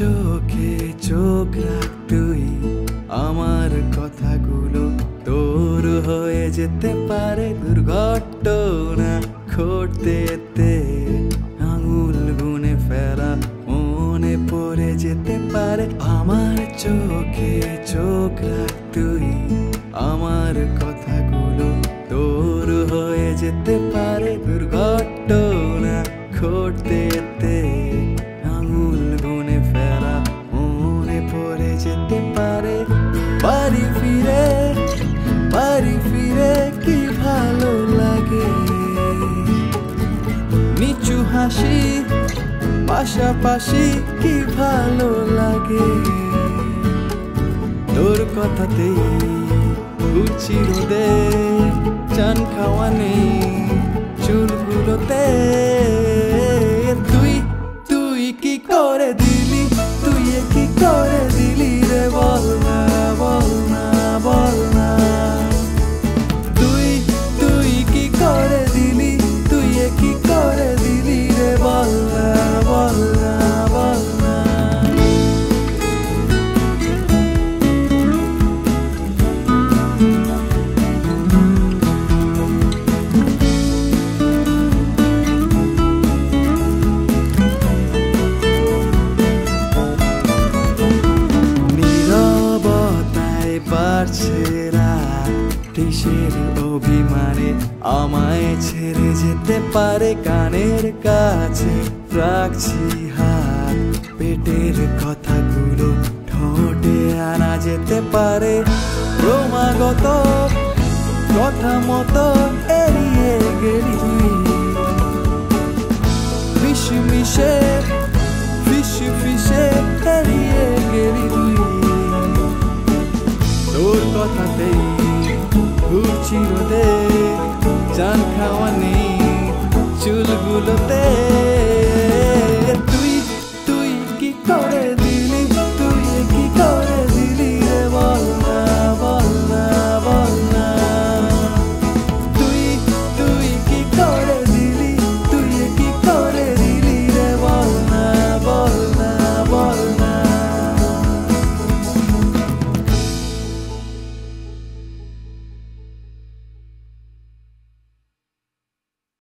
চোখে চোখ রাখ তুই, আমার কথাগুলো তোর হয়ে যেতে পারে দুর্ঘটনা ঘটতে, আঙুল গুনে ফেলা মনে পড়ে যেতে পারে। আমার চোখে চোখ রাখ তুই, আমার কথাগুলো তোর হয়ে যেতে পারে দুর্ঘটনা ঘটতে, আঙুল গুনে ফেলা মনে পড়ে যেতে পারে। বাড়ি ফিরে কি ভালো লাগে, নিচু হাসি পাশাপাশি কি ভালো লাগে। তোর কথাতেই ঘুরছি রোদে চান খাওয়ানি চুলগুলোতে, তুই তুই কি করে দিলি, তুই কি করে দিলি রে, বল না বল না বল না, তুই তুই কি করে দিলি, তুই কি করে দিলি রে, বল না বল না বল না। অভিমানে আমায় ছেড়ে যেতে পারে, কানের কাছে রাখছি হাত, পেটের কথাগুলো ঠোঁটে আনা যেতে পারে, ক্রমাগত কথা মতো এড়িয়ে গেলি, মিশমিশে ফিসে ফিসে এড়িয়ে গেলি। তোর কথাতেই ঘুরছি রোদে জান খাওয়ানি চুলগুলোতে।